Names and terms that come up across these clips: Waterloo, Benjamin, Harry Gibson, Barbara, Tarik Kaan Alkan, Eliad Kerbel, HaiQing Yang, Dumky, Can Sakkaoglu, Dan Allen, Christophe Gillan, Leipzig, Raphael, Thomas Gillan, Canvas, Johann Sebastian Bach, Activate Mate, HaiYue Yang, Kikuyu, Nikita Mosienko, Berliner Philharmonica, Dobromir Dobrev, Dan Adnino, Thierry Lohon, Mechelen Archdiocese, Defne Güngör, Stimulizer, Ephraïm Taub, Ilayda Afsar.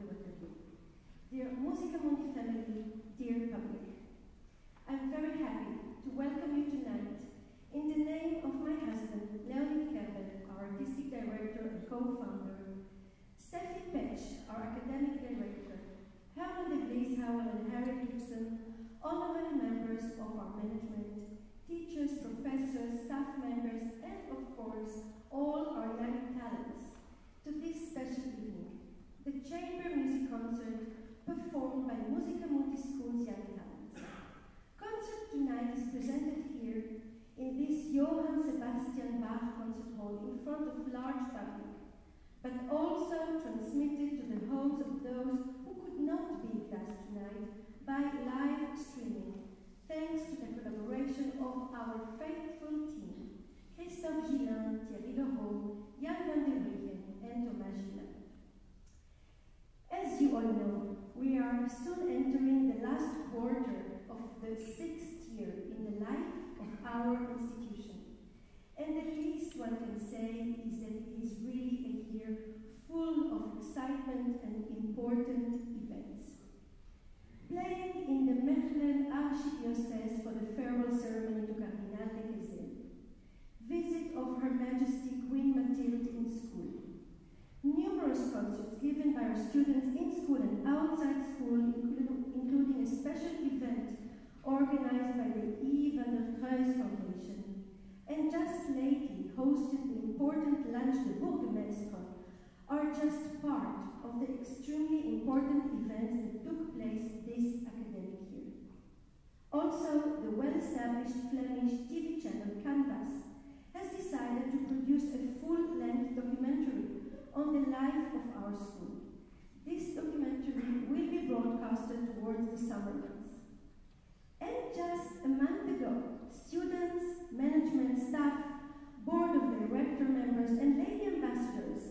the Waterloo. Dear Musica Mundi family, dear public, I'm very happy to welcome you tonight in the name of my husband, Leonid Kerbel, our artistic director and co-founder, Steffi Petsch, our academic director, Herman de Vleeshouwer and Harry Gibson, honorary members of our management, teachers, professors, staff members, and of course, all our young talents, to this special evening, the chamber music concert performed by Musica Mundi School's young talents. Concert tonight is presented here in this Johann Sebastian Bach concert hall in front of large public, but also transmitted to the homes of those who could not be with us tonight by live streaming, thanks to the collaboration of our faithful team, Christophe Gillan, Thierry Lohon, Jan van der Rieke, and Thomas Gillan. As you all know, we are soon entering the last quarter of the 6th year in the life of our institution, and the least one can say is that it is really a year full of excitement and important events. Playing in the Mechelen Archdiocese for the farewell ceremony to Cardinal Legazin, visit of Her Majesty Queen Matilde in school, numerous concerts given by our students in school and outside school, including a special event organized by the E. Van der Kreuz Foundation, and just lately hosted the important lunch the Burgemeistern, are just part of the extremely important events that took place this academic year. Also, the well-established Flemish TV channel Canvas has decided to produce a full-length documentary on the life of our school. This documentary will be broadcasted towards the summer months. And just a month ago, students, management, staff, board of director members, and lady ambassadors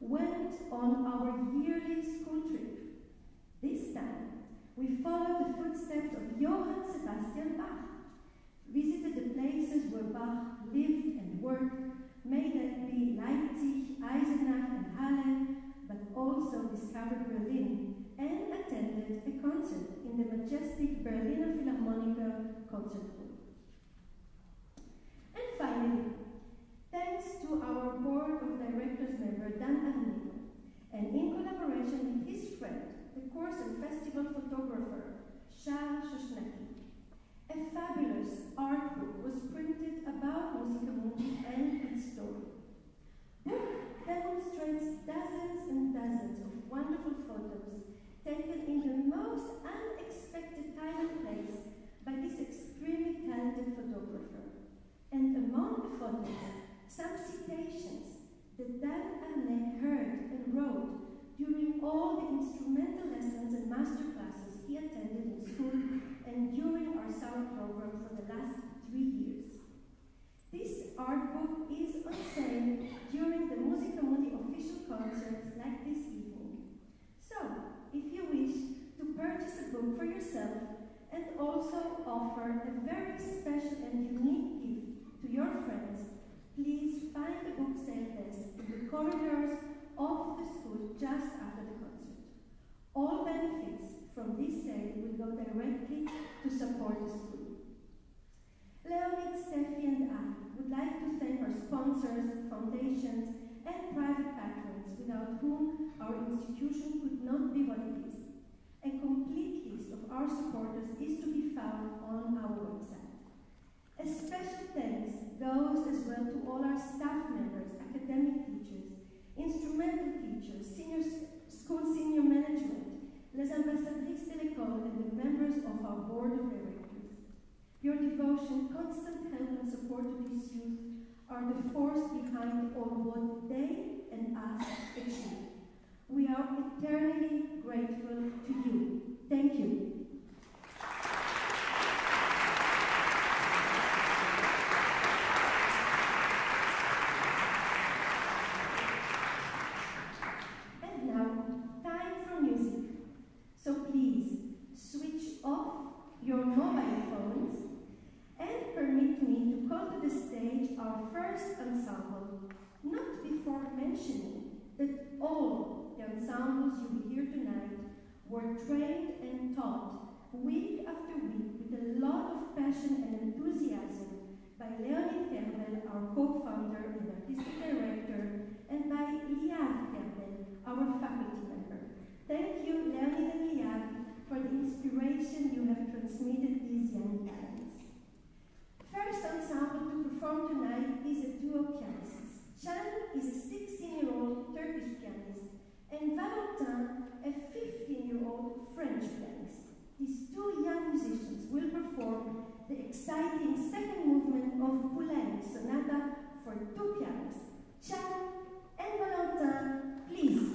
went on our yearly school trip. This time, we followed the footsteps of Johann Sebastian Bach, visited the places where Bach lived and worked, may that be Leipzig, Eisenach, and Halle, but also discovered Berlin and attended a concert in the majestic Berliner Philharmonica concert hall. And finally, thanks to our board of directors member Dan Adnino, and in collaboration with his friend, the course and festival photographer Charles Schuschnack, a fabulous art book was printed about Musica Mundi and its story. The book demonstrates dozens and dozens of wonderful photos taken in the most unexpected time and place by this extremely talented photographer. And among the photos, some citations that Dan Allen heard and wrote during all the instrumental lessons and master classes he attended in school and during our summer program for the last 3 years. This art book is on sale during the Musica Mundi official concerts like this evening. So, if you wish to purchase a book for yourself and also offer a very special and unique gift to your friends, please find the book sale desk in the corridors of the school just after the concert. All benefits from this sale will go directly to support the school. Leonid, Steffi, and I would like to thank our sponsors, foundations, and private patrons without whom our institution could not be what it is. A complete list of our supporters is to be found on our website. A special thanks goes as well to all our staff members, academic teachers, instrumental teachers, school senior management, les ambassadrices de l'école, and the members of our board of directors. Your devotion, constant help, and support to these youth are the force behind all what they and us achieve. We are eternally grateful to you. Thank you. Your mobile phones, and permit me to call to the stage our first ensemble, not before mentioning that all the ensembles you will hear tonight trained and taught week after week with a lot of passion and enthusiasm by Leonid Kerbel, our co-founder and artistic director, and by Eliad Kerbel, our faculty member. Thank you, Leonid and Eliad, for the inspiration you have transmitted these young talents. First ensemble to perform tonight is a duo pianist. Can is a 16-year-old Turkish pianist, and Valentin, a 15-year-old French pianist. These two young musicians will perform the exciting second movement of Poulenc Sonata for two pianists. Ciao and Valentin, please.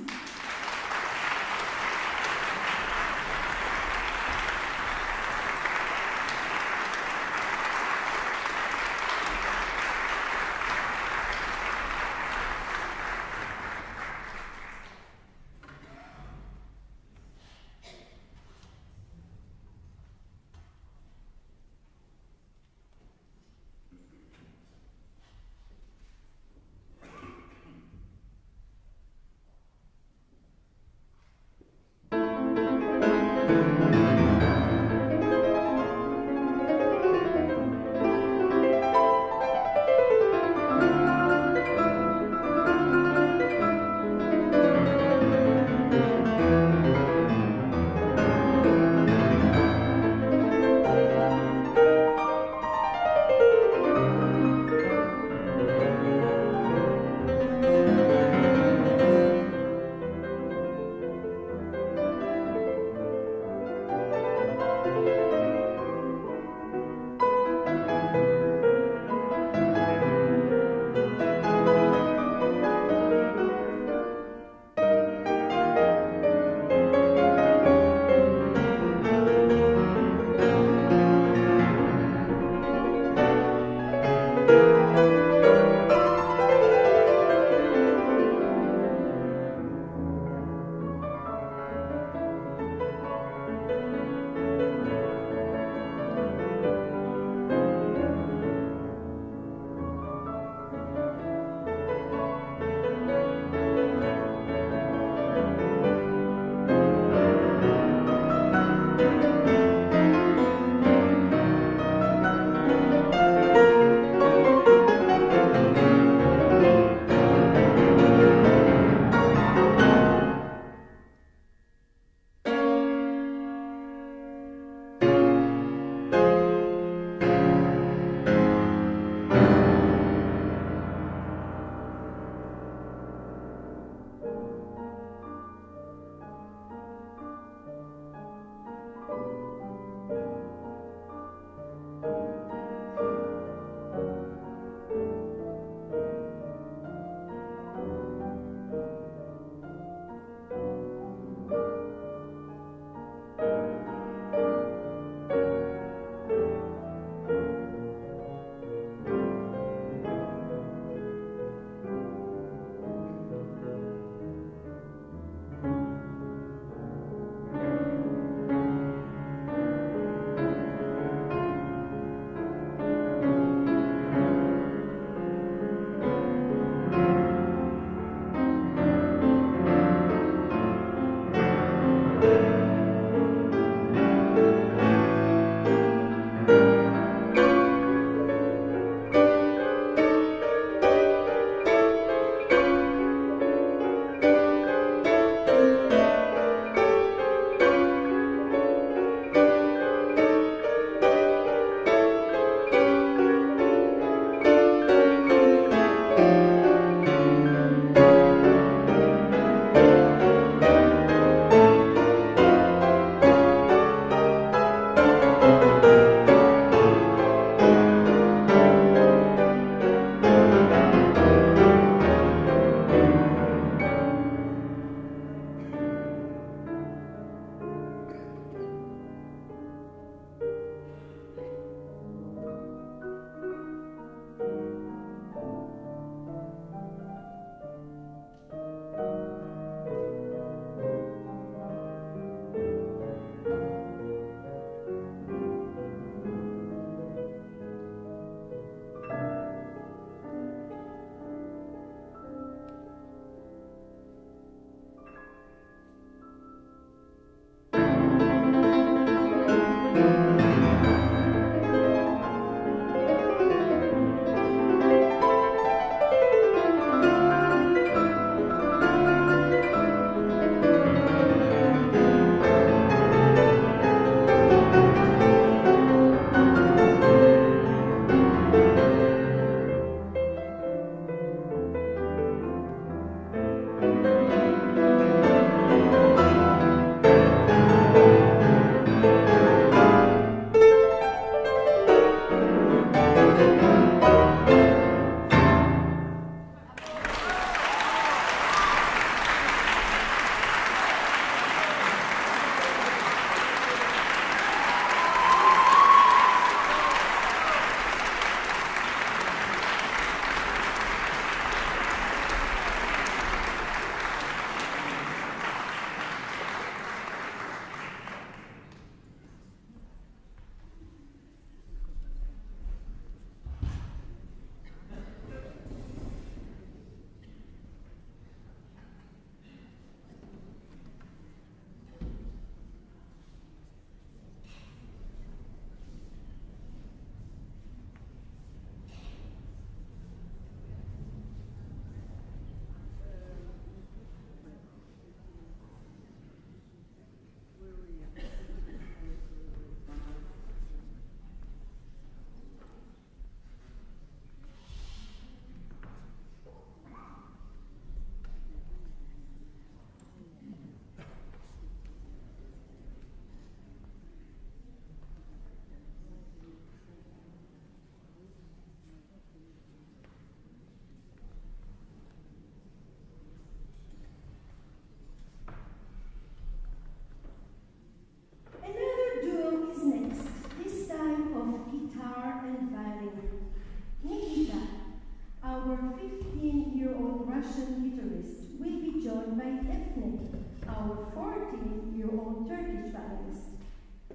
with your own Turkish violinist.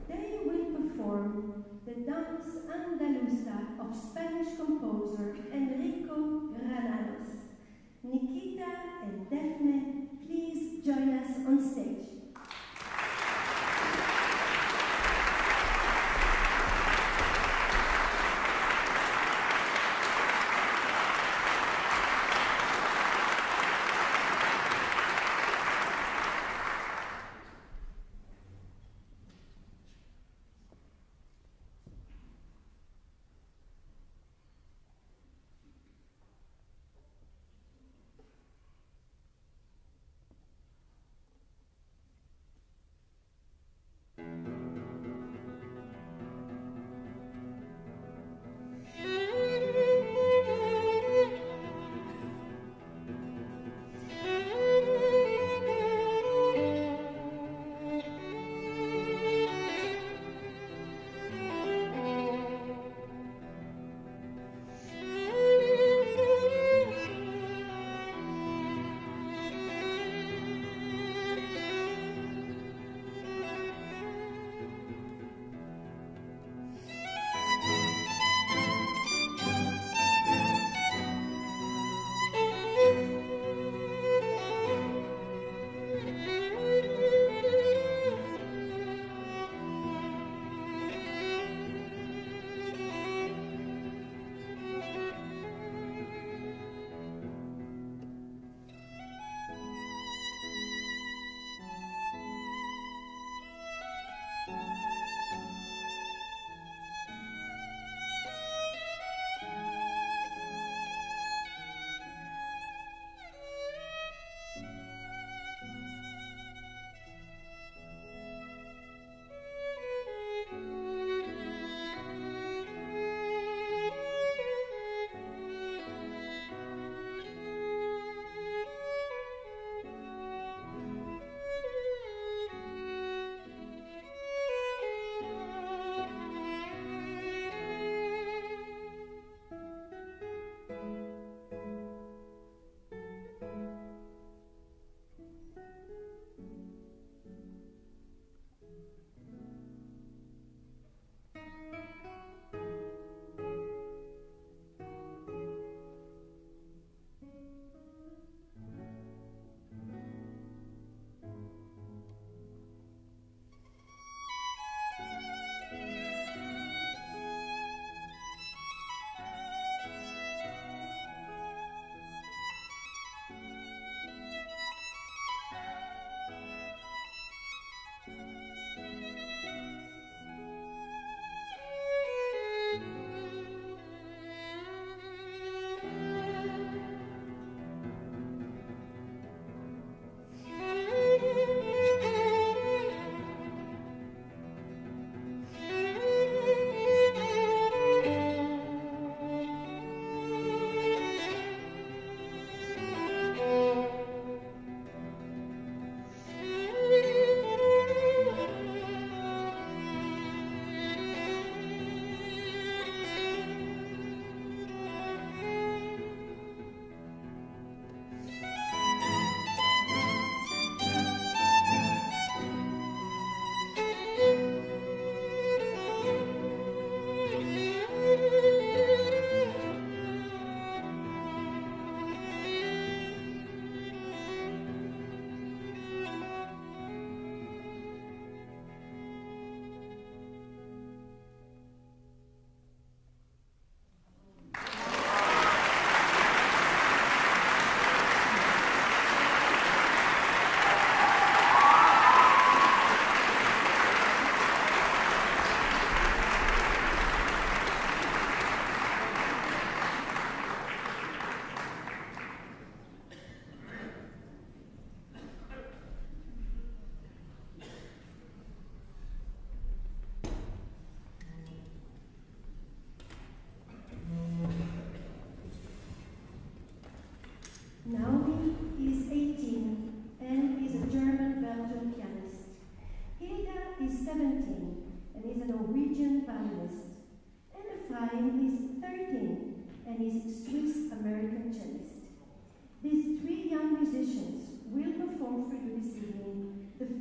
They will perform the Dance Andalusa of Spanish composer Enrico Granados. Nikita and Defne, please join us on stage.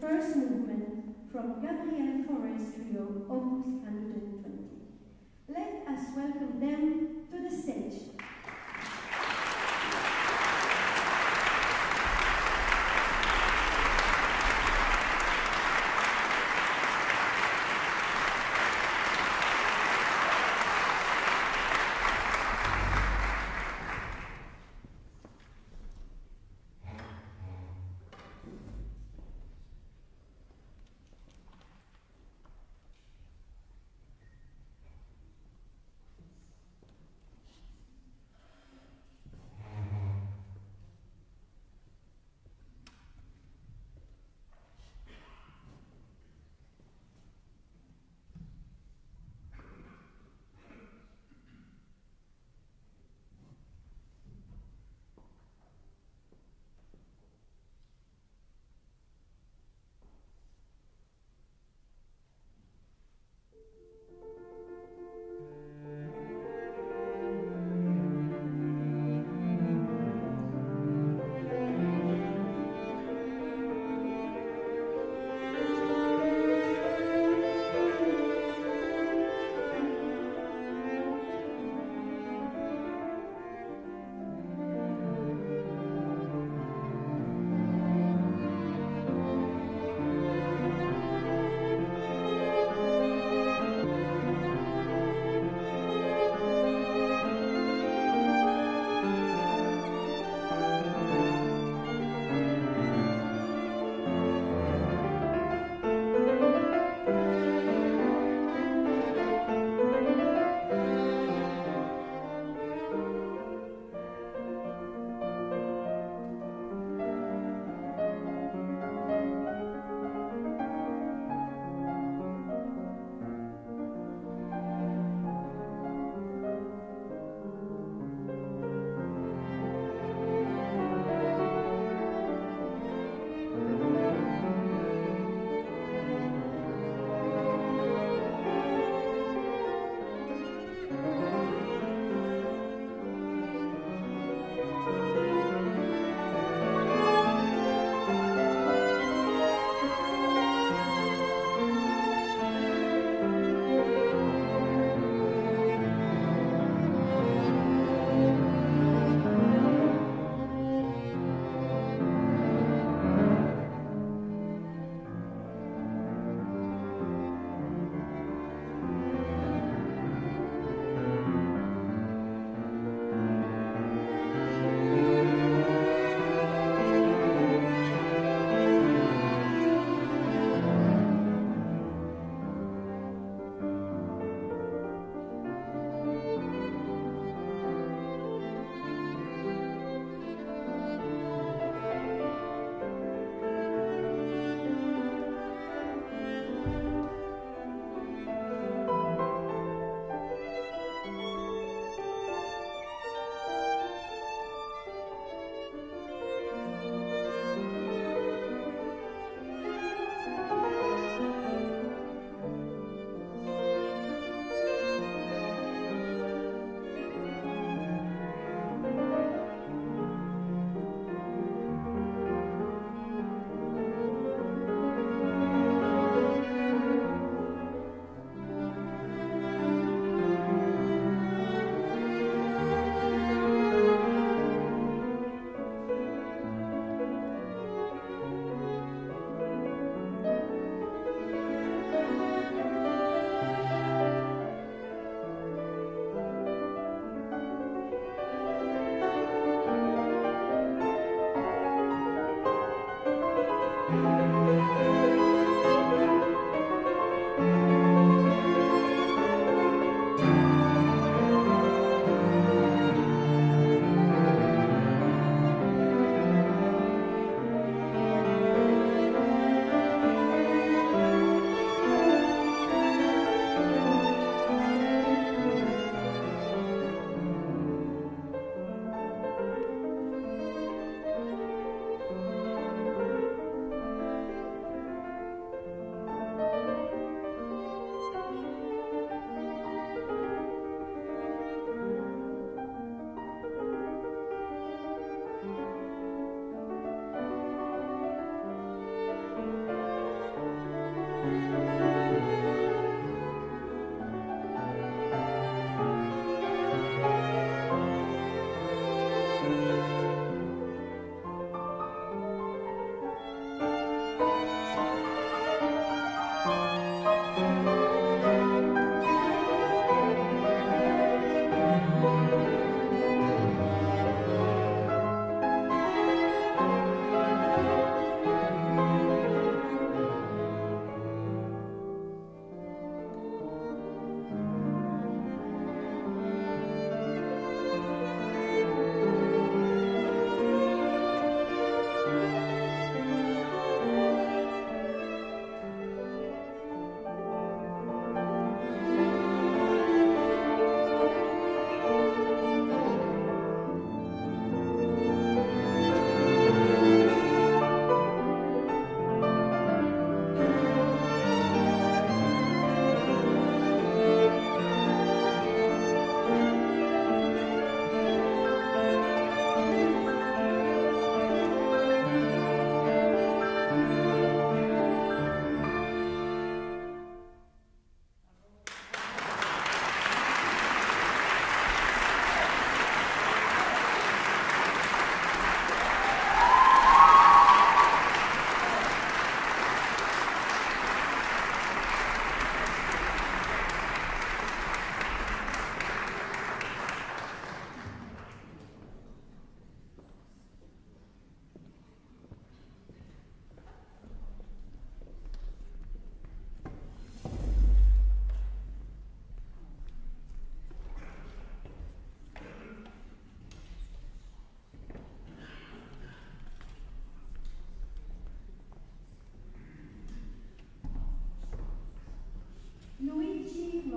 First movement from Gabriel Fauré Trio, Opus 120. Let us welcome them to the stage.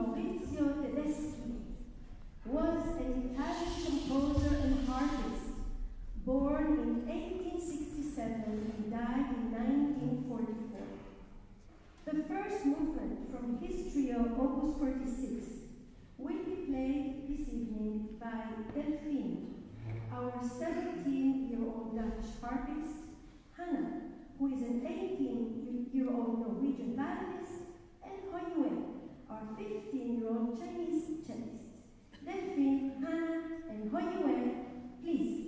Maurizio Tedeschi was an Italian composer and artist, born in 1867 and died in 1944. The first movement from his trio, Opus 46, will be played this evening by Delphine, our 17-year-old Dutch harpist, Hannah, who is an 18-year-old Norwegian violinist, and Hoyue, our 15-year-old Chinese cellist. Delphine, Hannah, and Hoyue, please.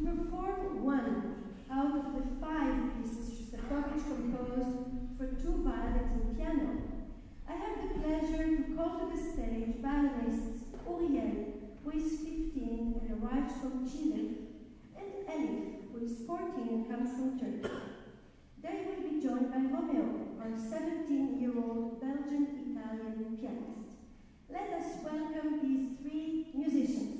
Perform one out of the 5 pieces Shostakovich composed for 2 violins and piano, I have the pleasure to call to the stage violinist Uriel, who is 15 and arrives from Chile, and Elif, who is 14 and comes from Turkey. They will be joined by Romeo, our 17-year-old Belgian-Italian pianist. Let us welcome these 3 musicians.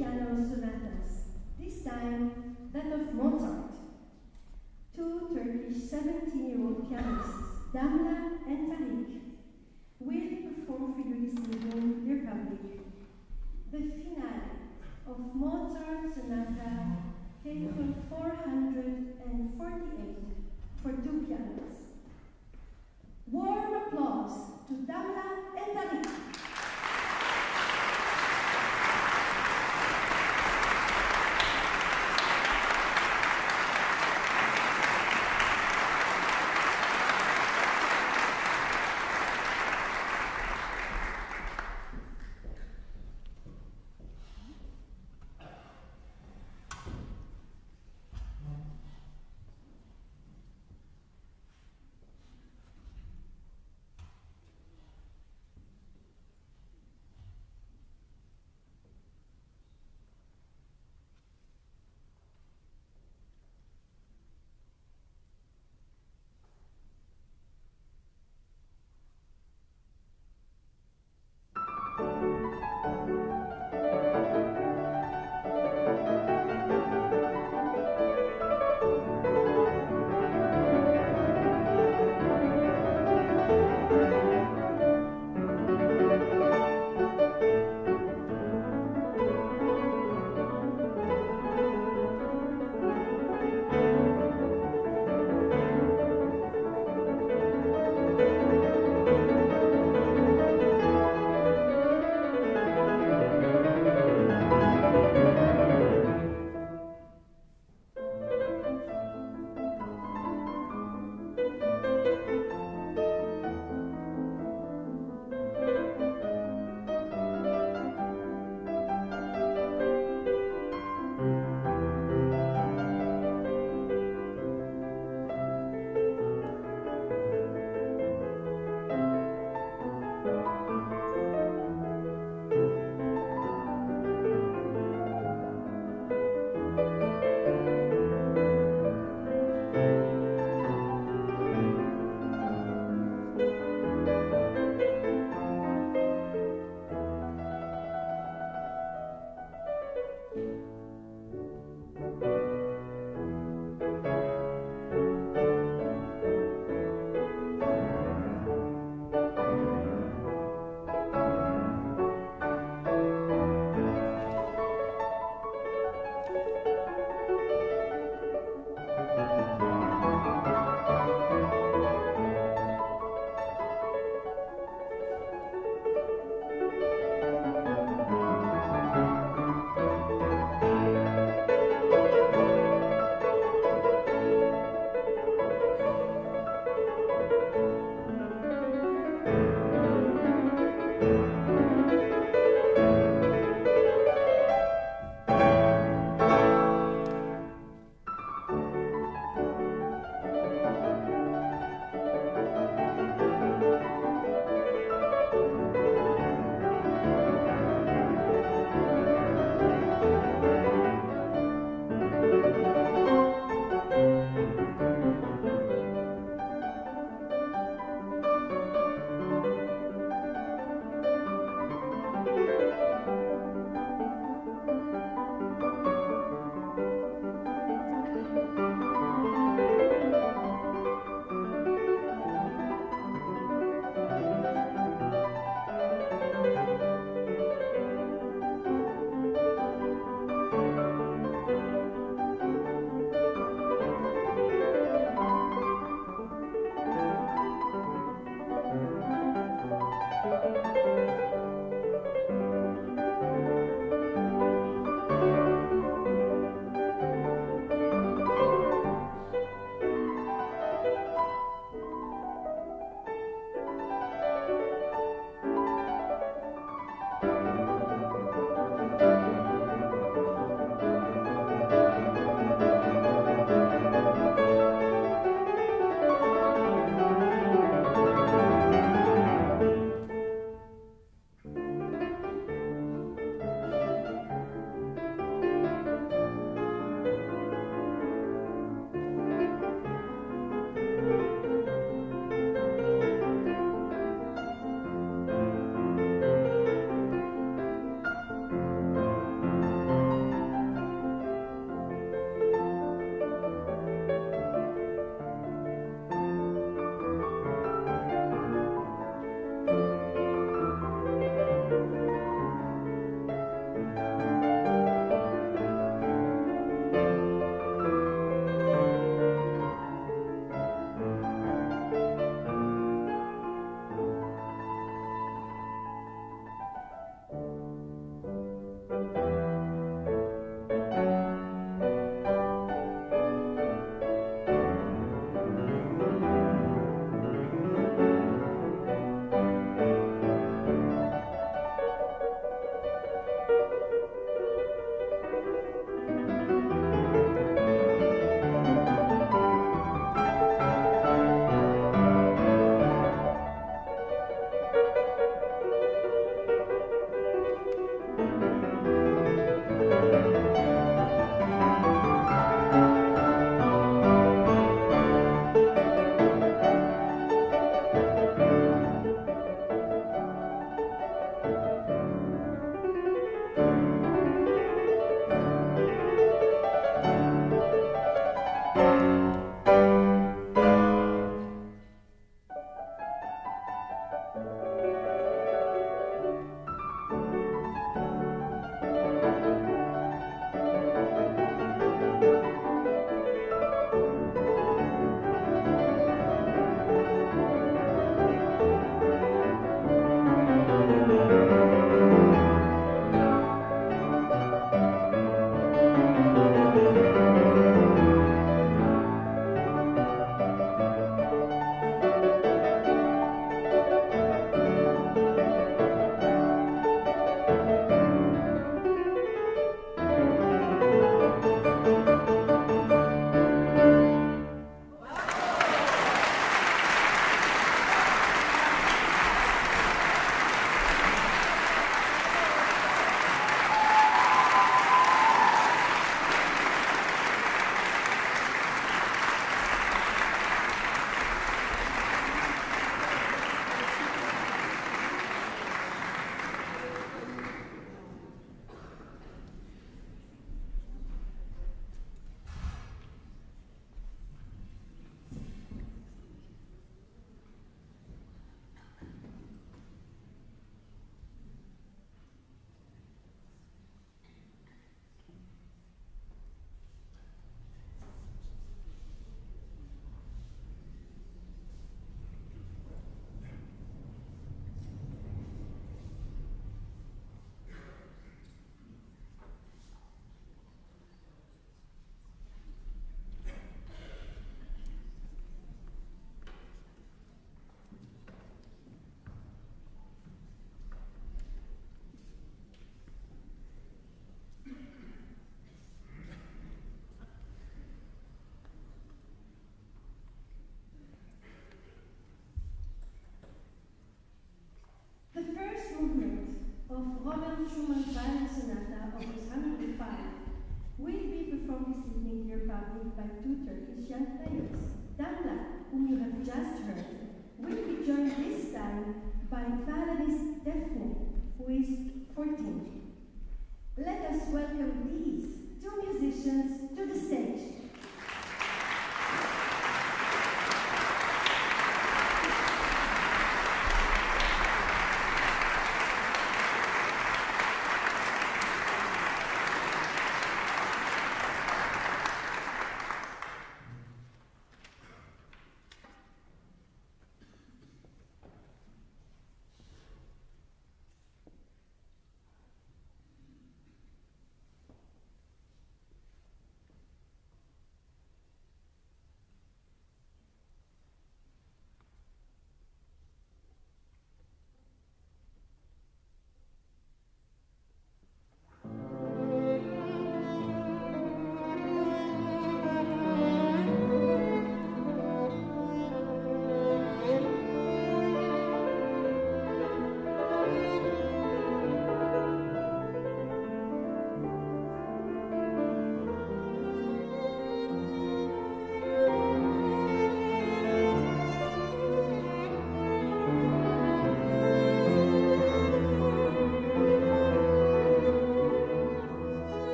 piano sonatas, this time that of Mozart. Two Turkish 17-year-old pianists, Damla and Tariq, will perform Figurismo Republic, the finale of Mozart Sonata K 448 for two pianos. Warm applause to Damla and Tariq.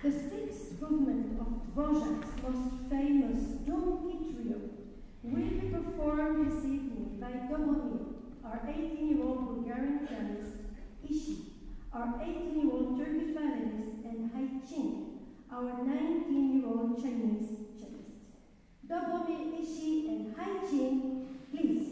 The sixth movement of Dvořák's most famous Doomy Trio will be performed this evening by Domomir, our 18-year-old Bulgarian pianist, Ishi, our 18-year-old Turkish violinist, and HaiQing, our 19-year-old Chinese cellist. Domomir, Ishi, and HaiQing, please.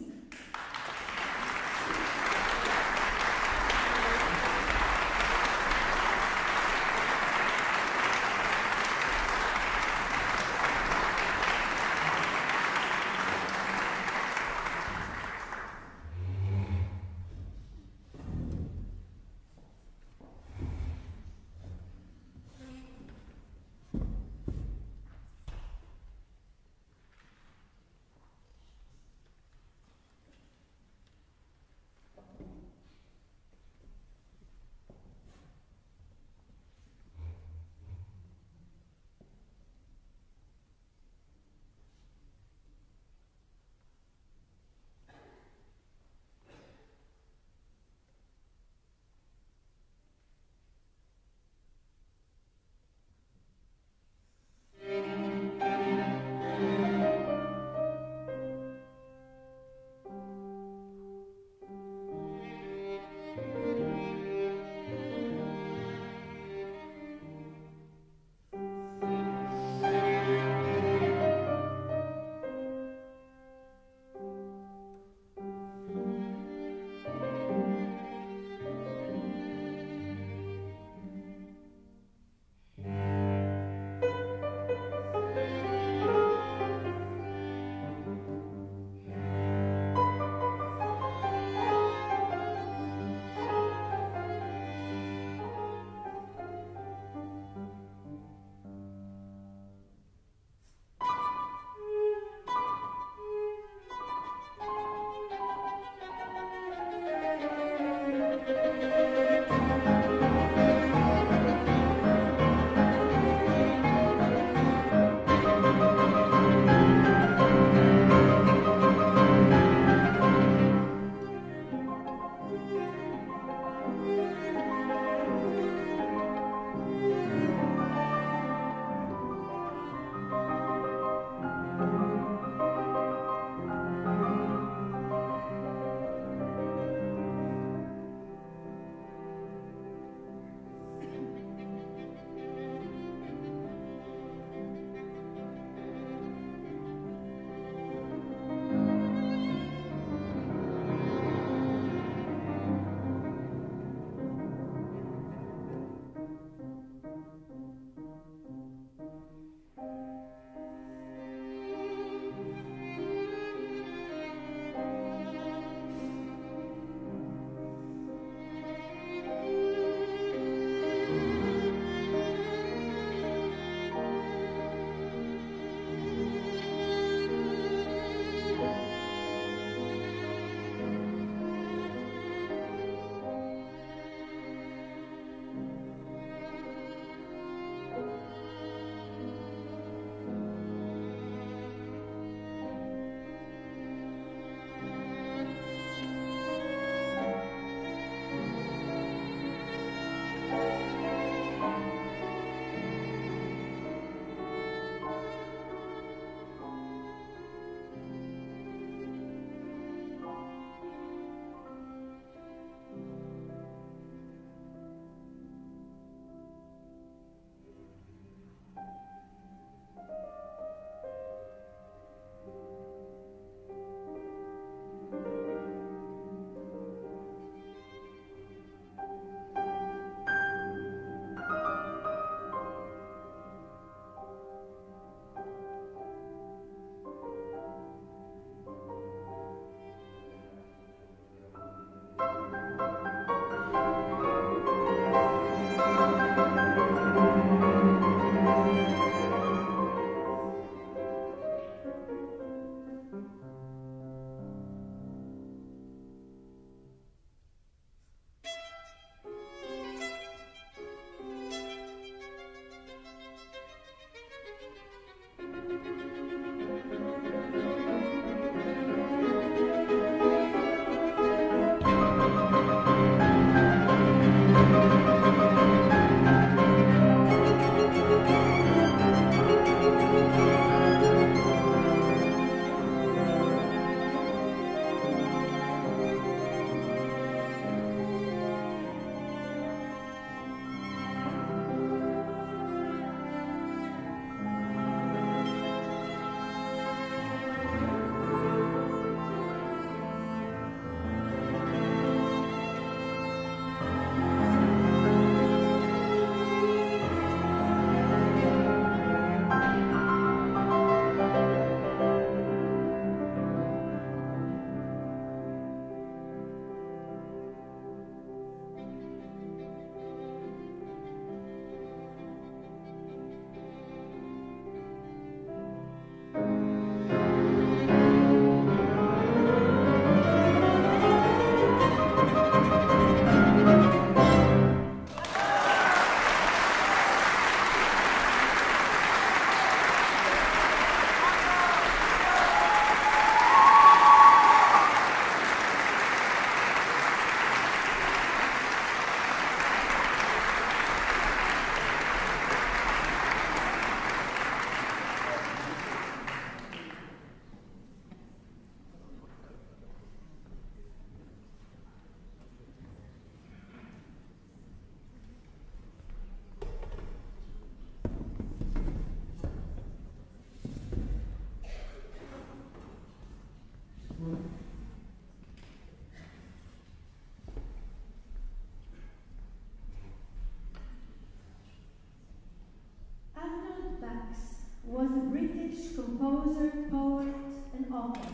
was a British composer, poet, and author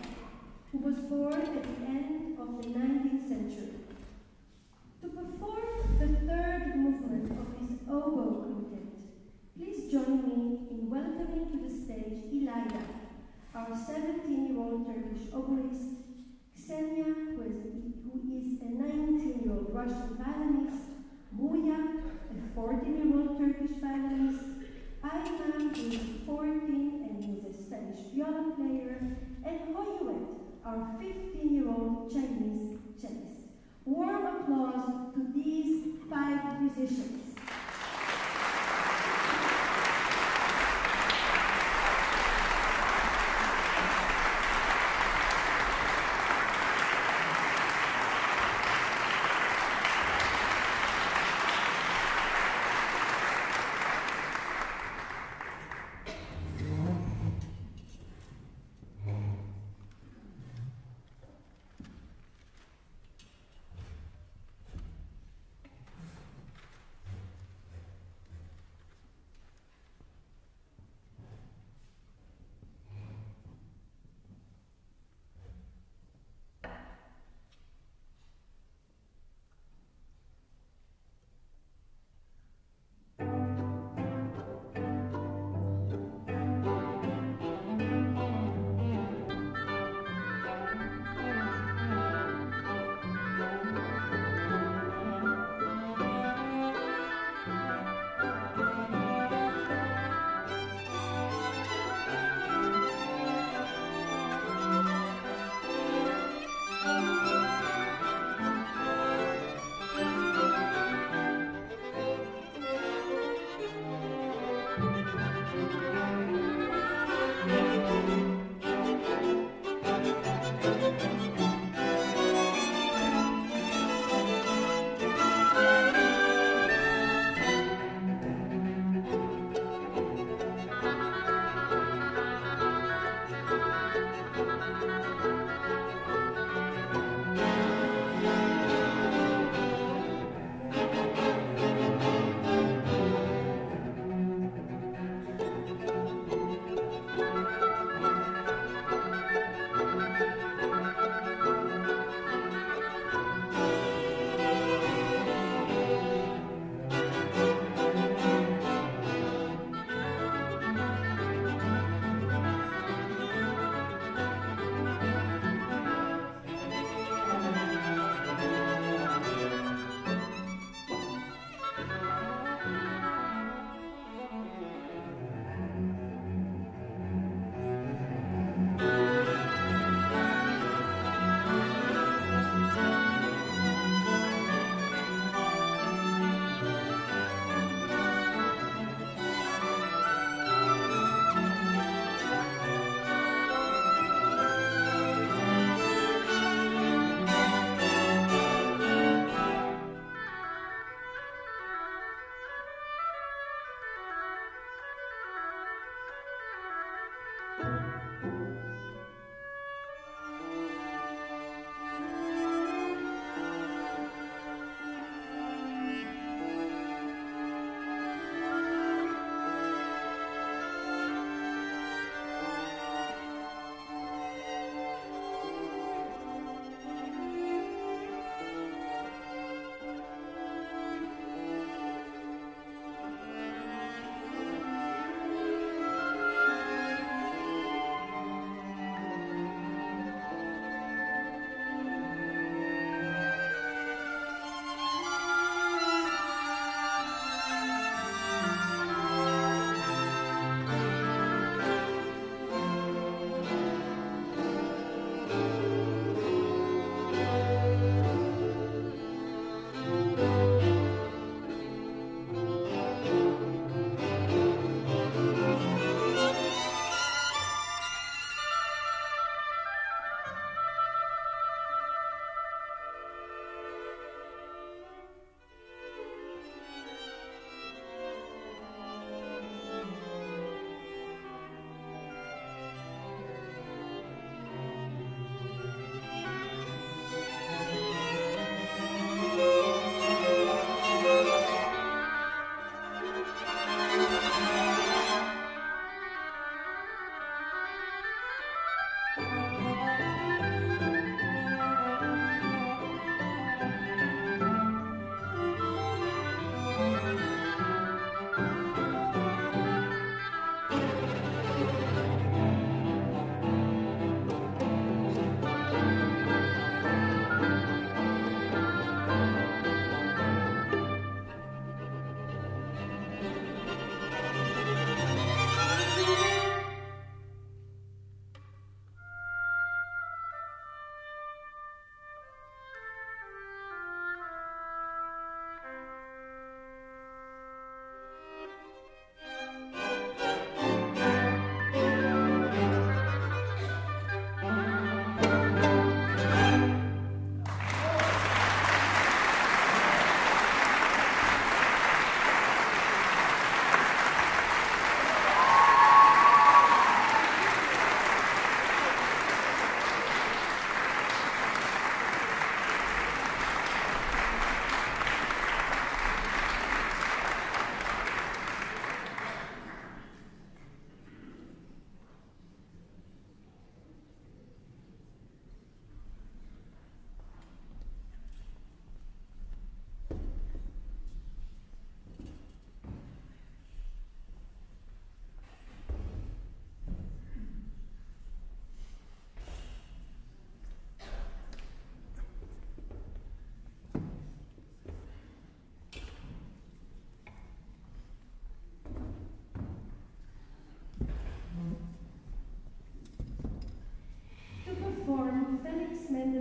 who was born at the end of the 19th century. To perform the third movement of his oboe quintet, please join me in welcoming to the stage Ilayda, our 17-year-old Turkish oboist, Kseniia, who is a 19-year-old Russian violinist, Muya, a 14-year-old Turkish violinist, Ayman, who is 14 and who is a Spanish viola player, and Hoyuet, our 15-year-old Chinese cellist. Warm applause to these five musicians.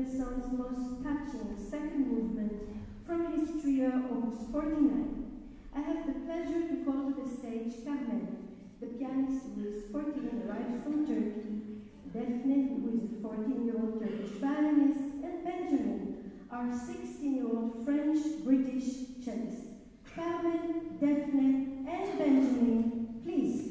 Renaissance most touching second movement from his trio Opus 49. I have the pleasure to call to the stage Carmen, the pianist who is 14, arrived from Turkey, Defne, who is a 14-year-old Turkish violinist, and Benjamin, our 16-year-old French-British cellist. Carmen, Defne, and Benjamin, please.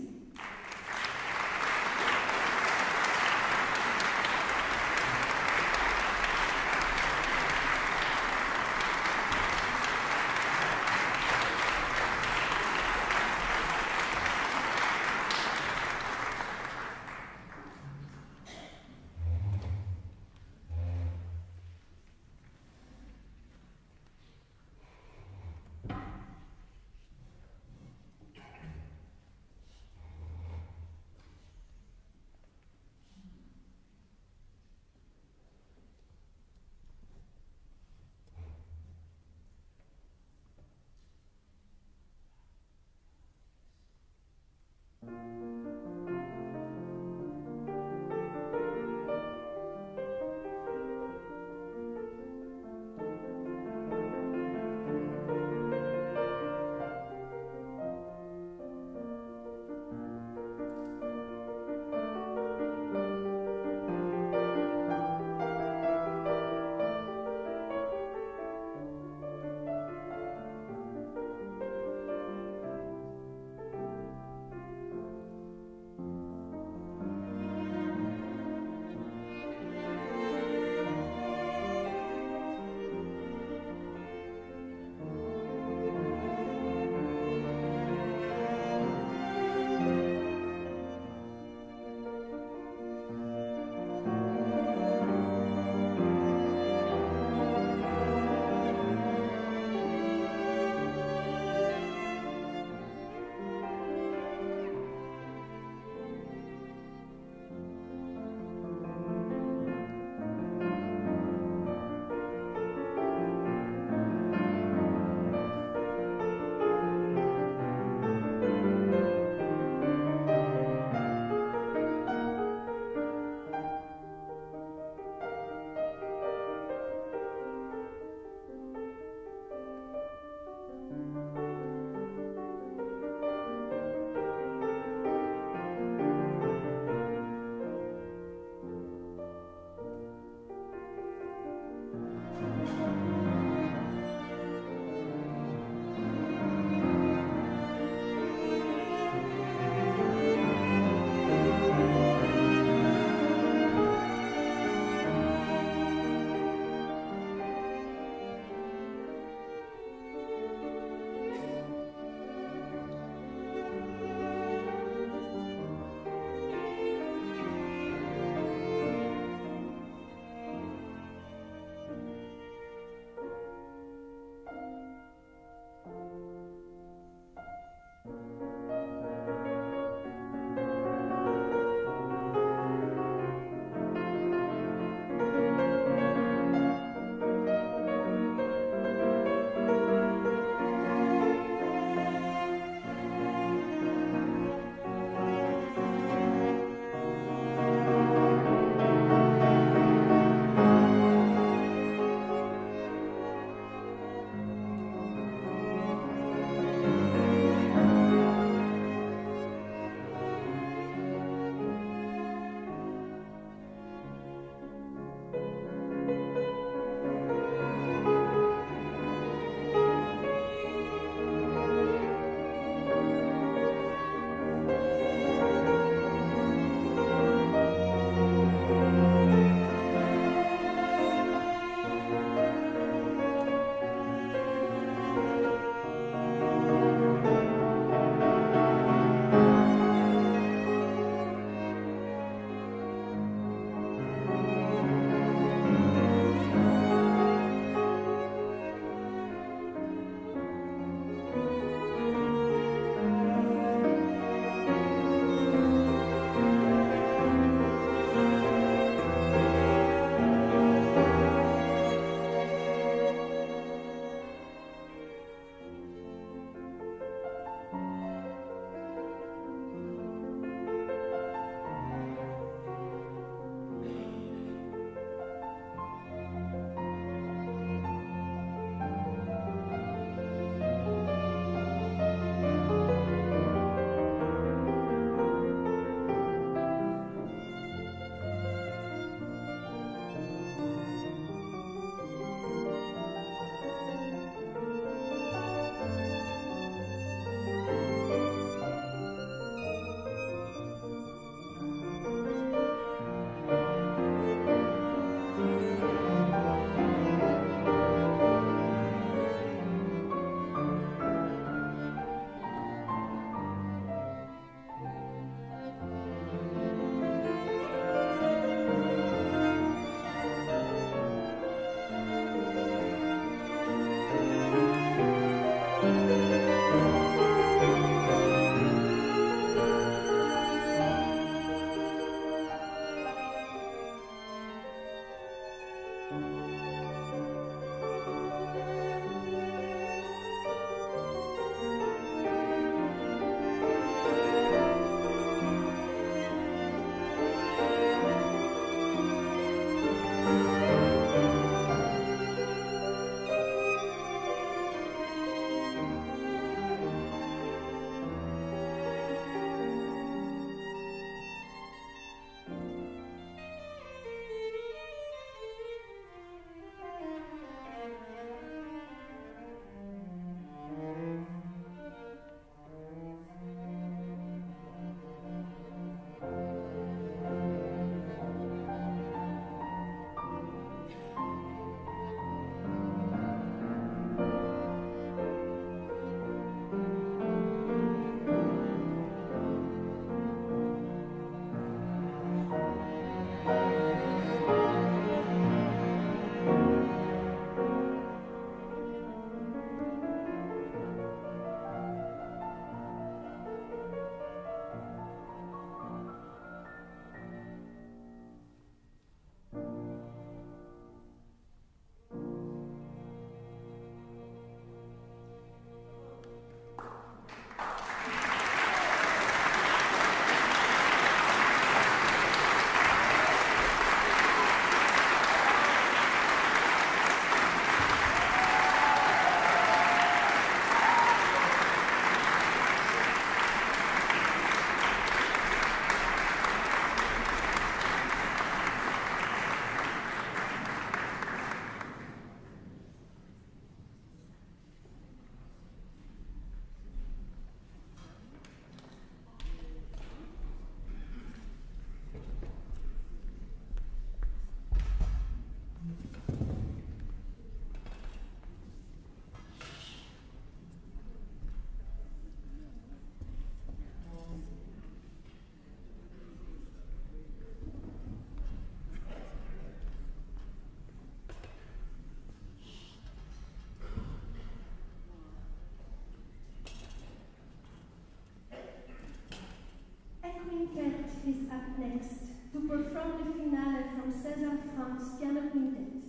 Quintet is up next to perform the finale from César Franck's piano quintet.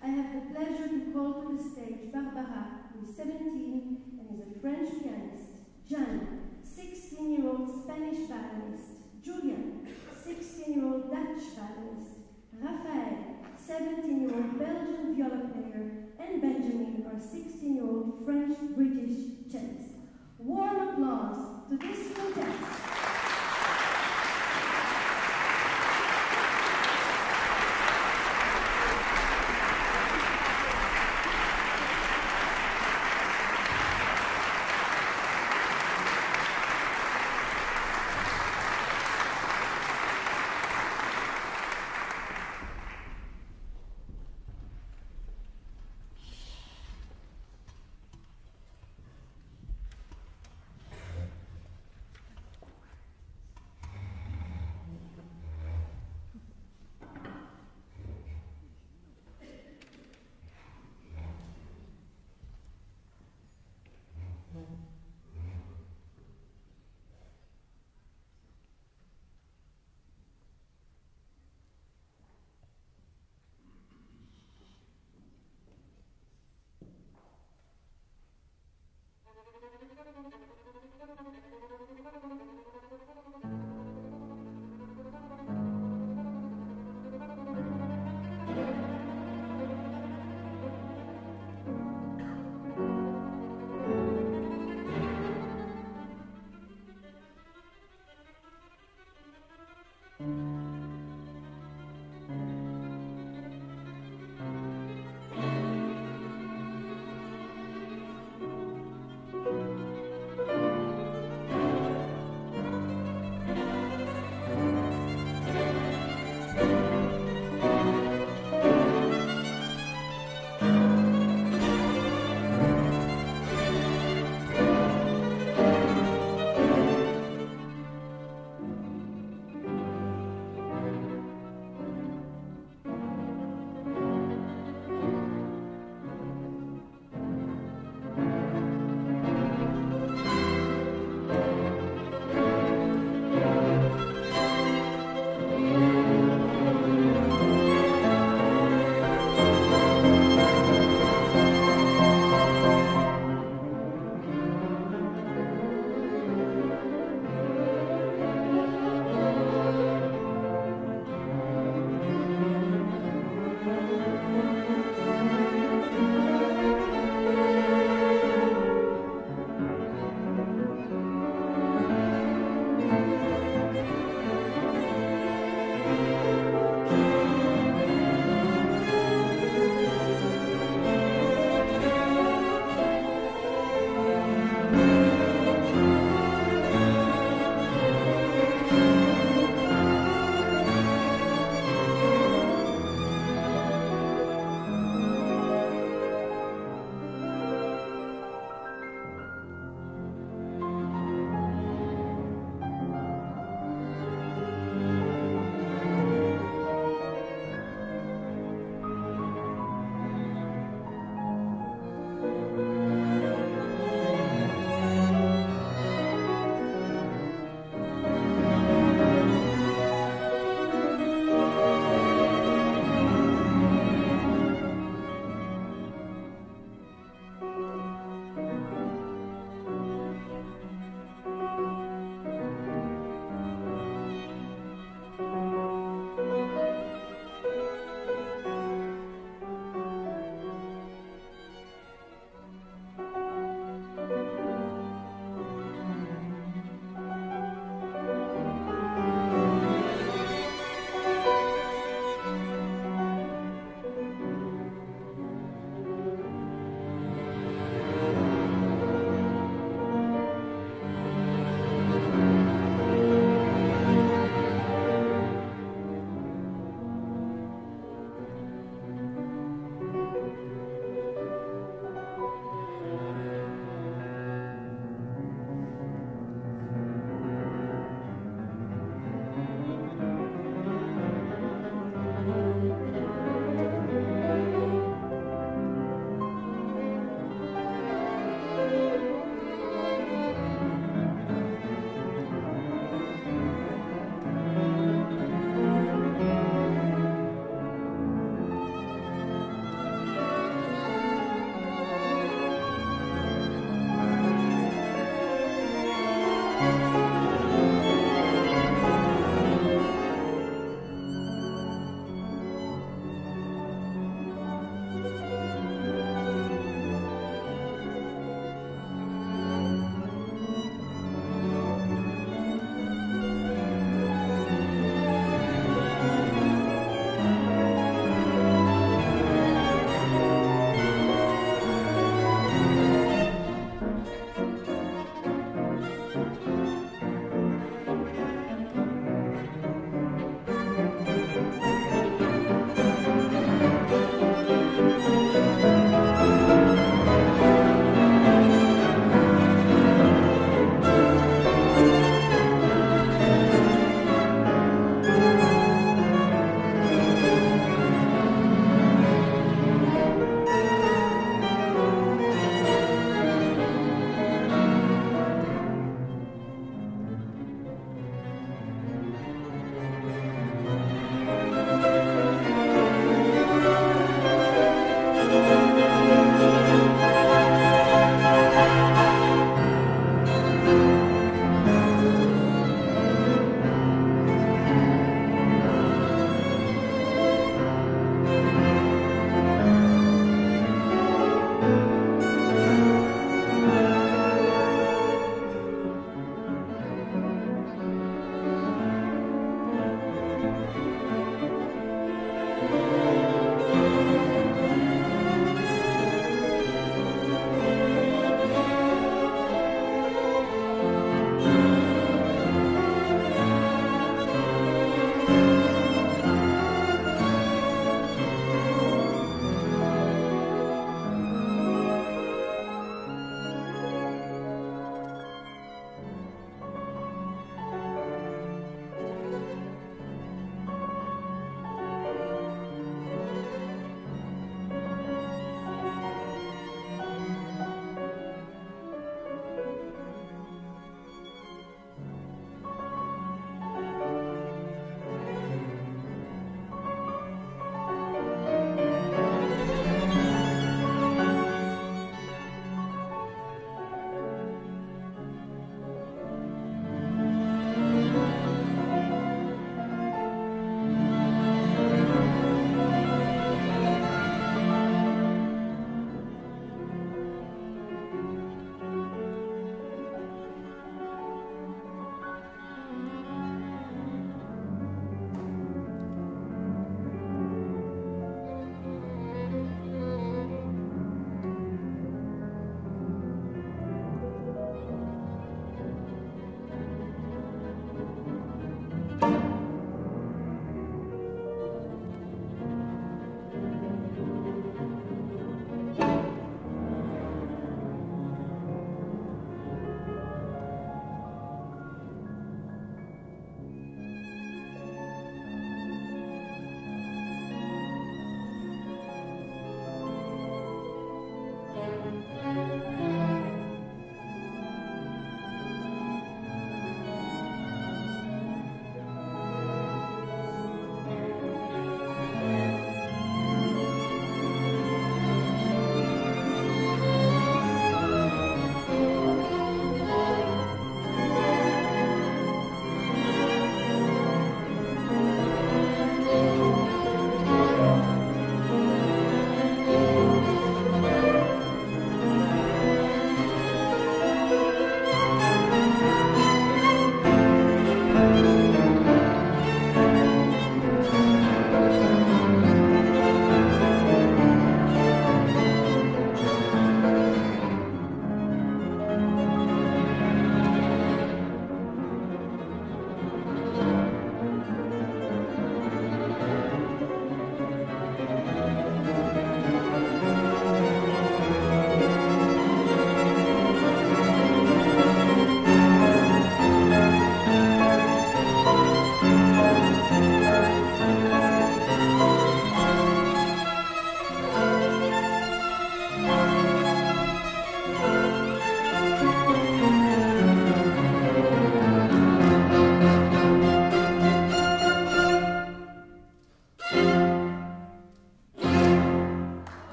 I have the pleasure to call to the stage Barbara, who is 17 and is a French pianist, Jan, 16-year-old Spanish violinist, Julian, 16-year-old Dutch violinist, Raphael, 17-year-old Belgian viola player, and Benjamin, our 16-year-old French-British cellist. Warm applause to this contest.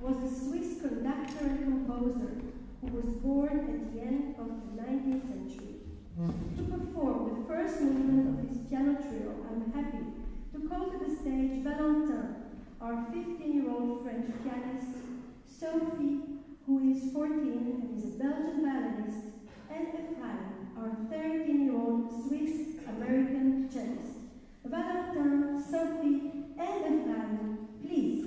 was a Swiss conductor and composer who was born at the end of the 19th century. To perform the first movement of his piano trio, I'm happy to call to the stage Valentin, our 15-year-old French pianist, Sophie, who is 14 and is a Belgian violinist, and Ephraim, our 13-year-old Swiss-American cellist. Valentin, Sophie, and Ephraim, please.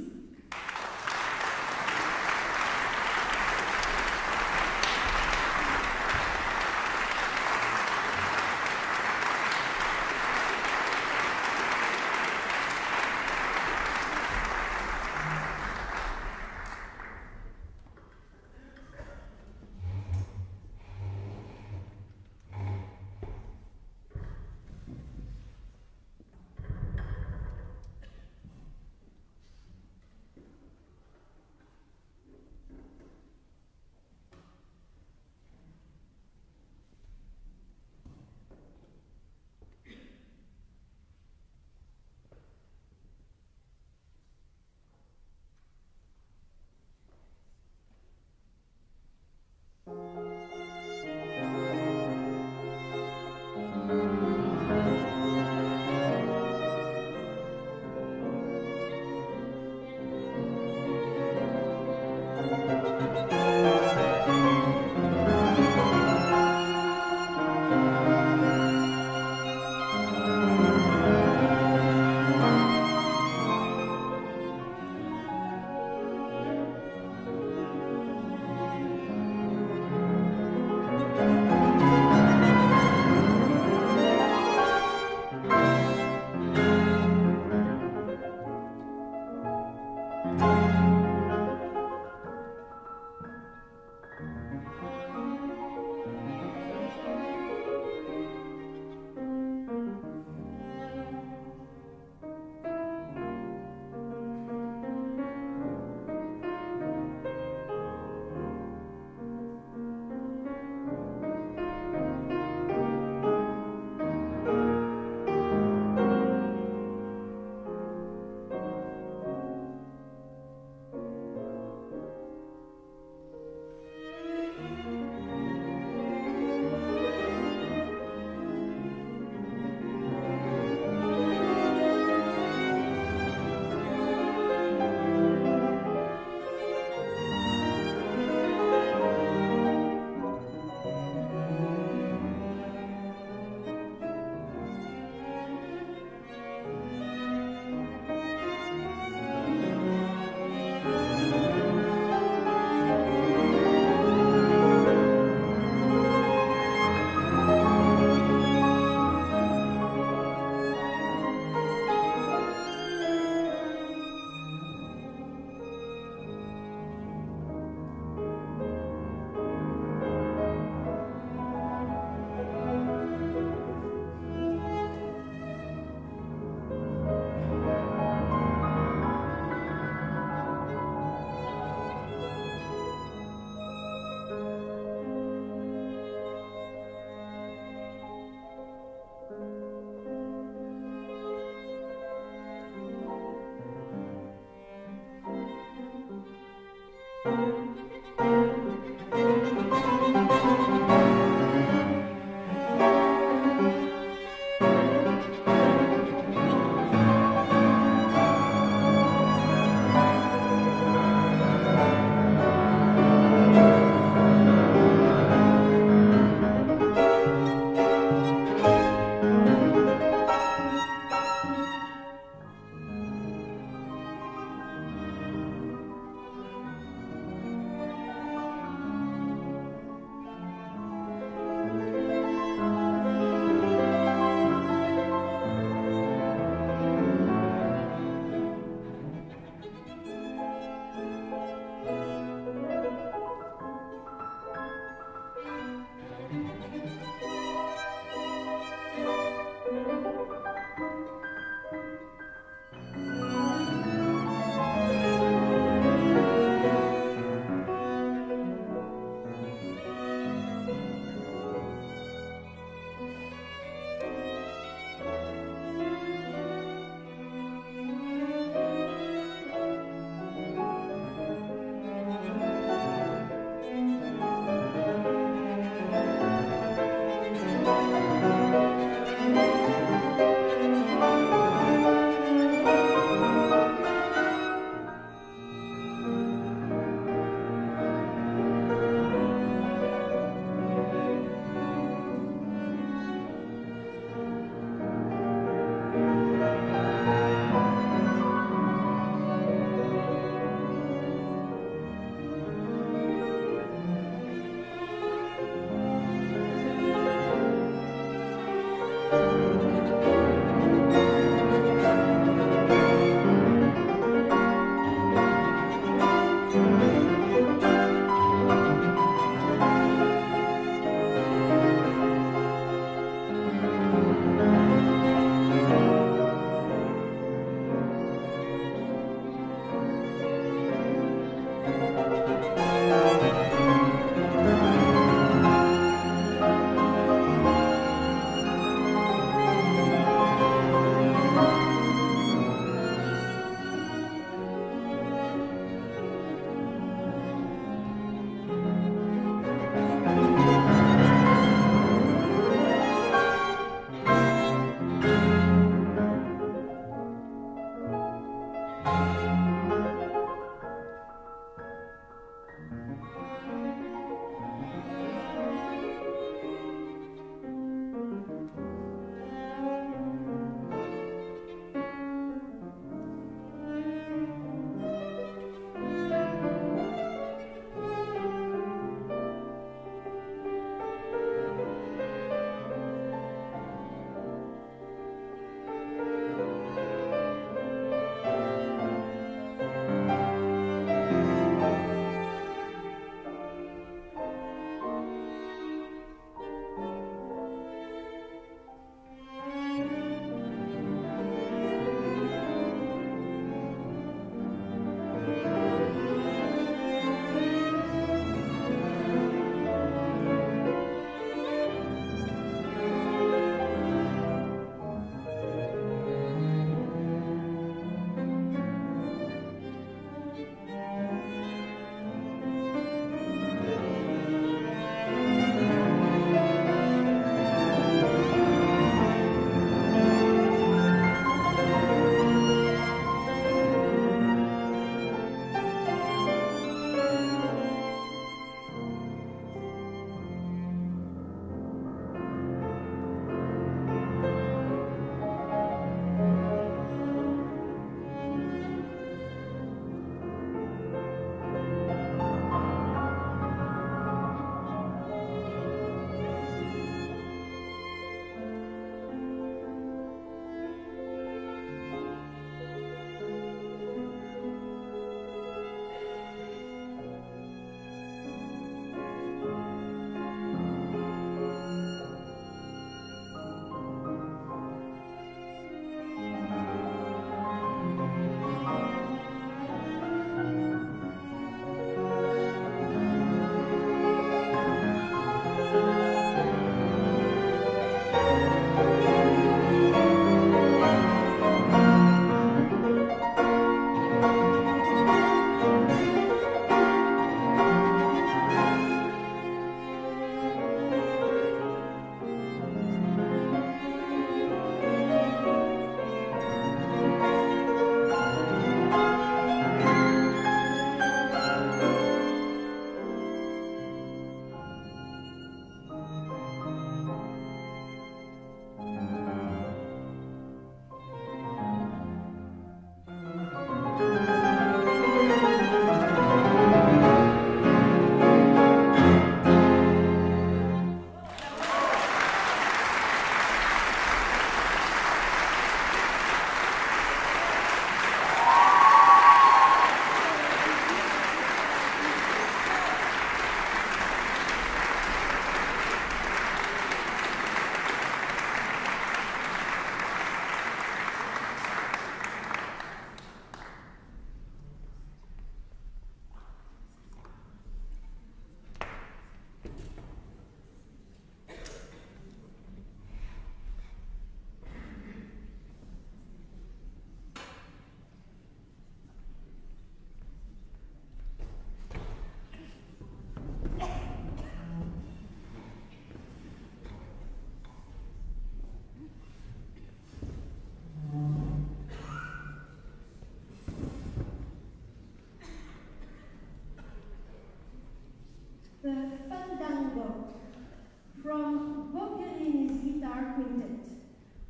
from Boccherini's Guitar Quintet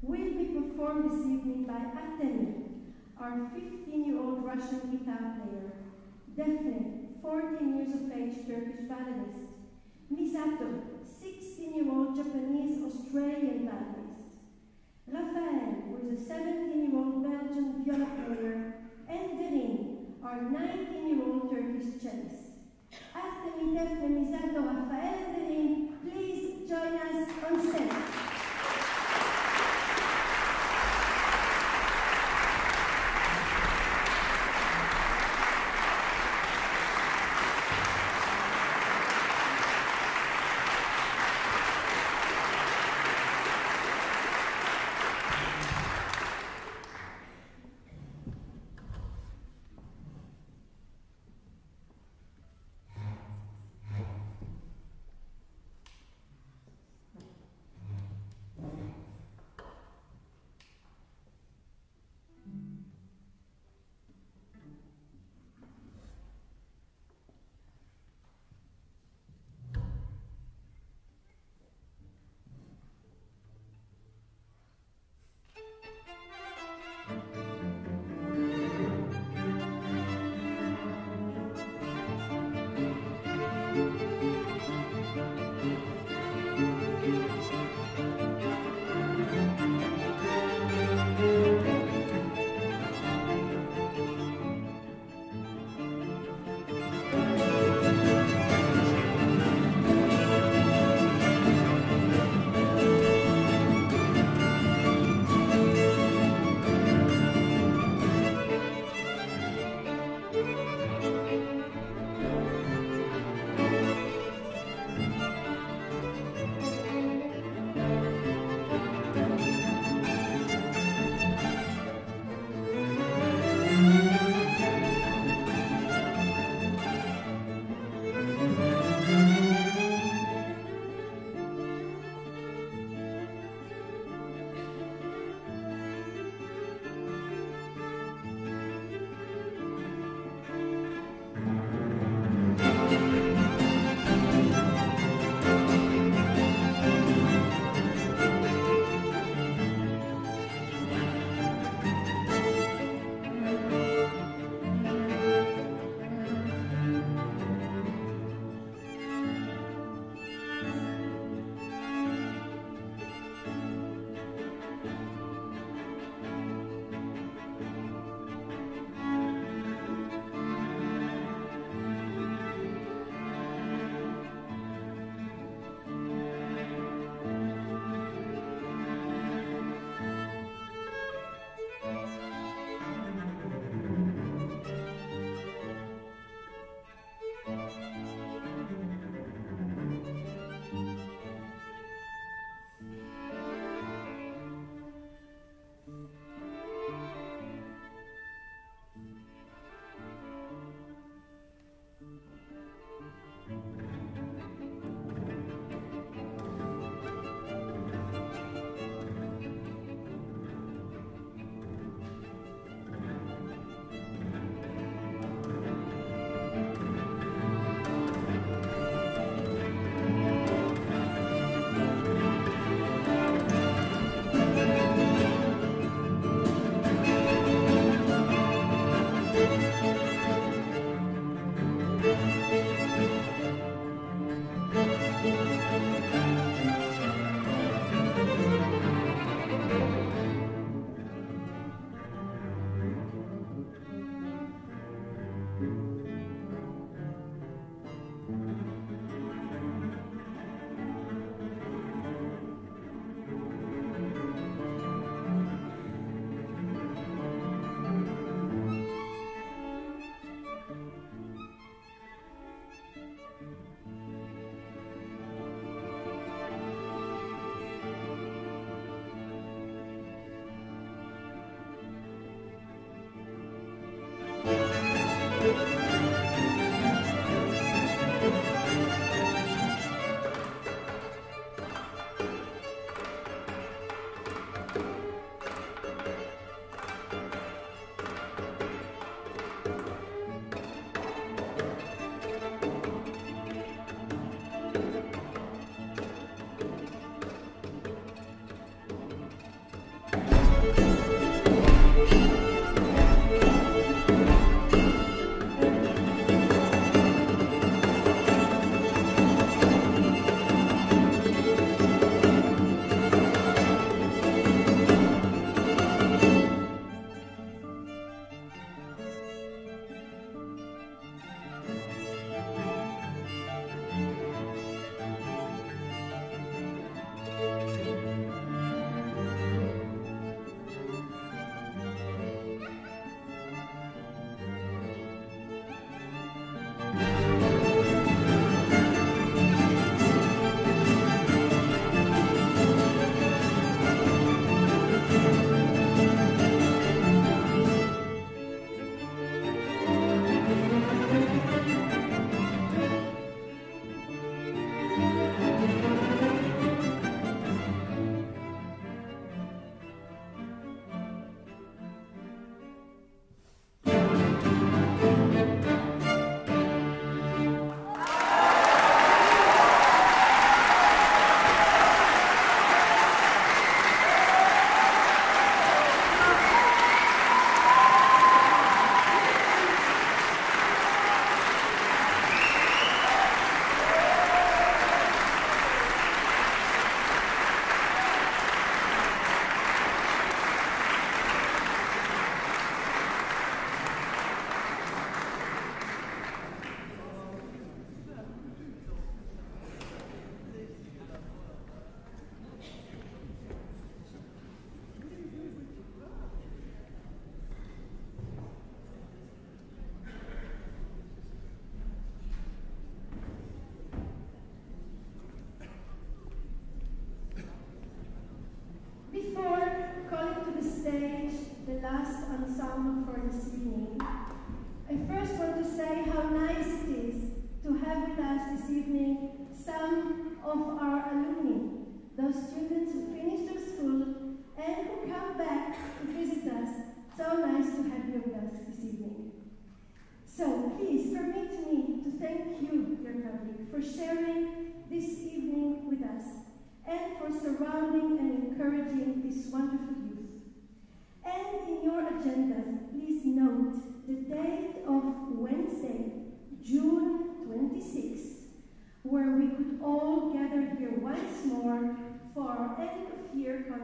will be performed this evening by Athena, our 15-year-old Russian guitar player, Defne, 14 years of age, Turkish violinist, Misato, 16-year-old Japanese-Australian violinist, Raphael, who is a 17-year-old Belgian viola player, and Derin, our 19-year-old Turkish cellist. Athena, Defne, Misato, Raphael, and Derin, please join us on stage.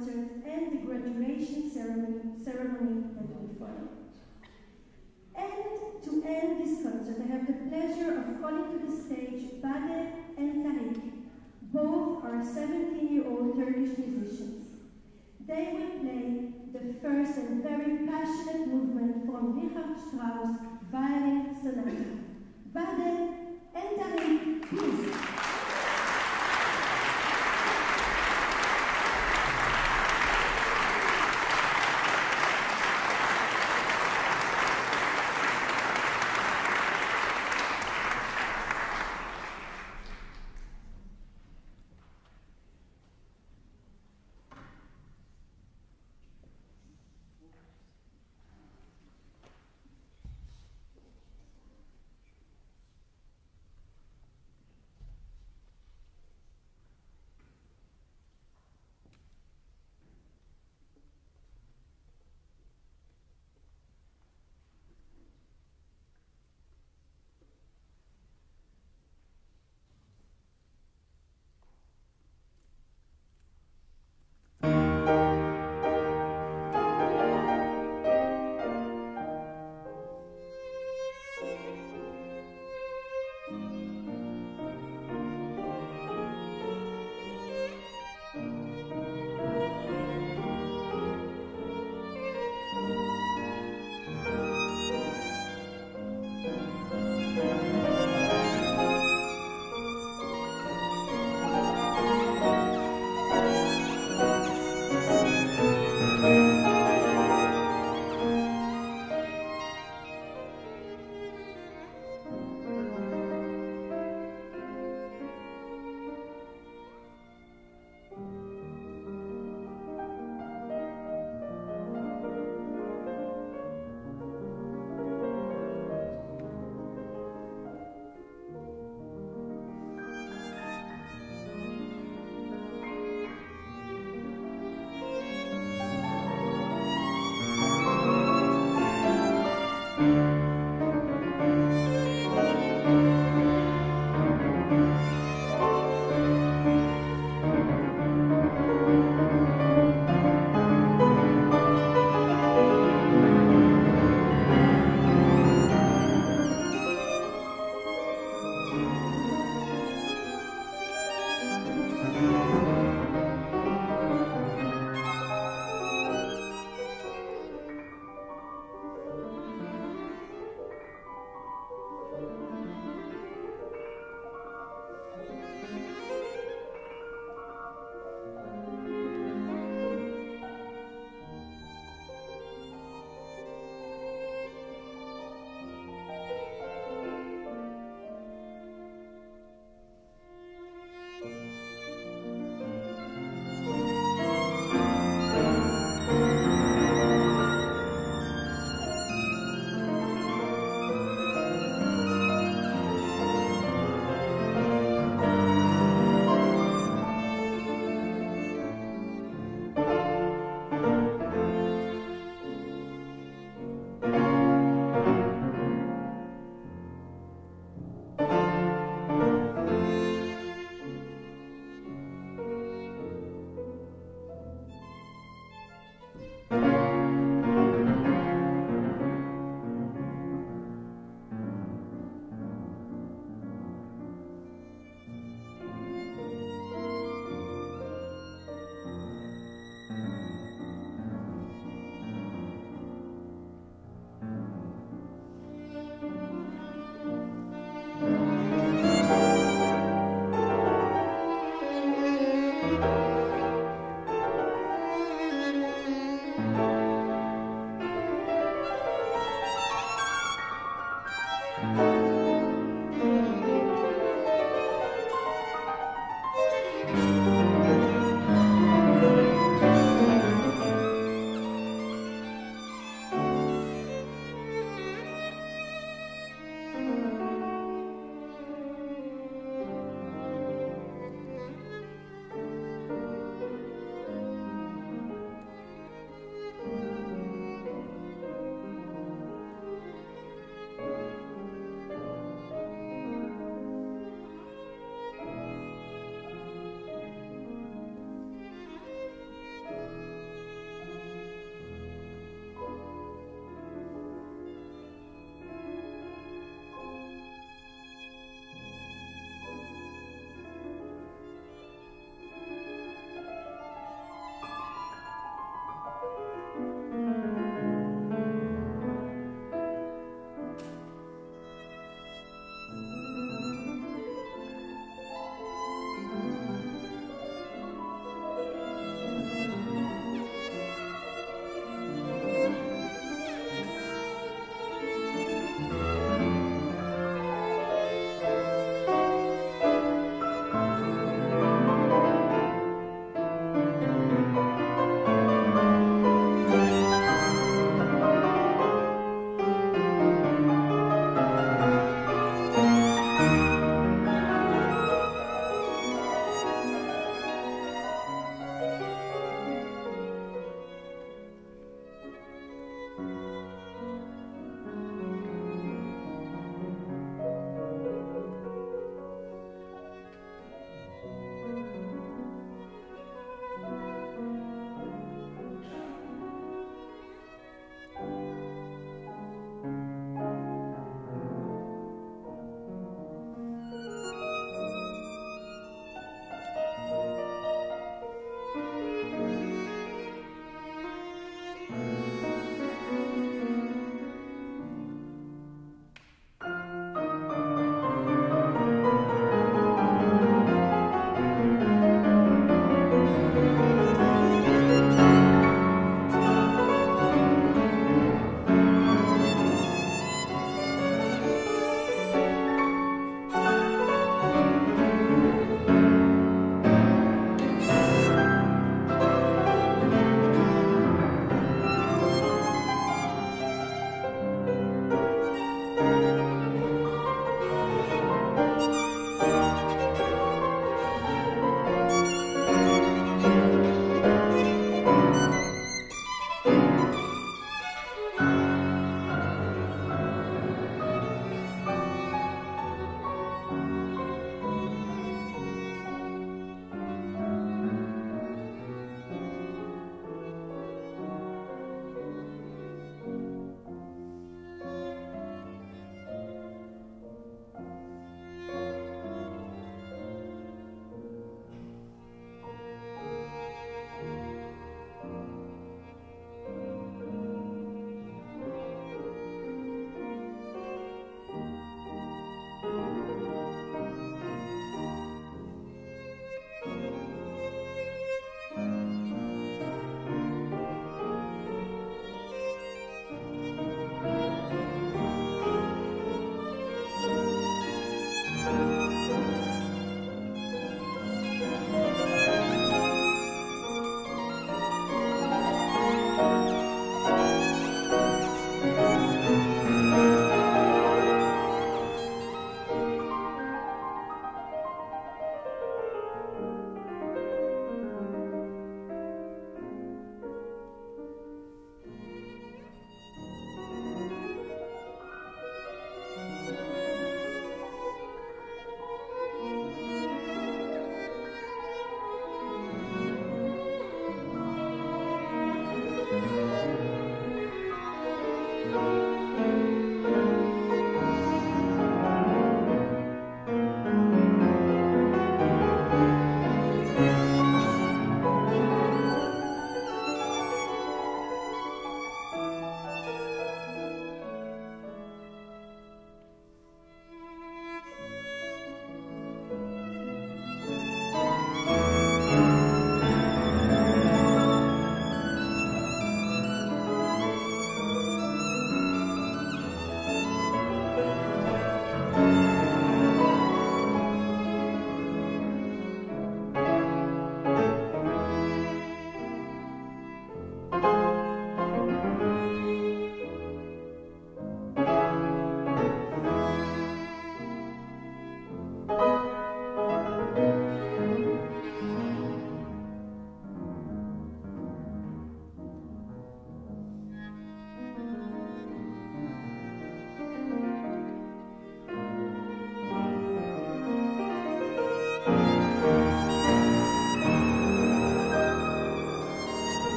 concert and the graduation ceremony that will follow. And to end this concert, I have the pleasure of calling to the stage Bade and Tariq. Both are 17-year-old Turkish musicians. They will play the first and very passionate movement from Richard Strauss' Violin Sonata. Bade and Tariq, please.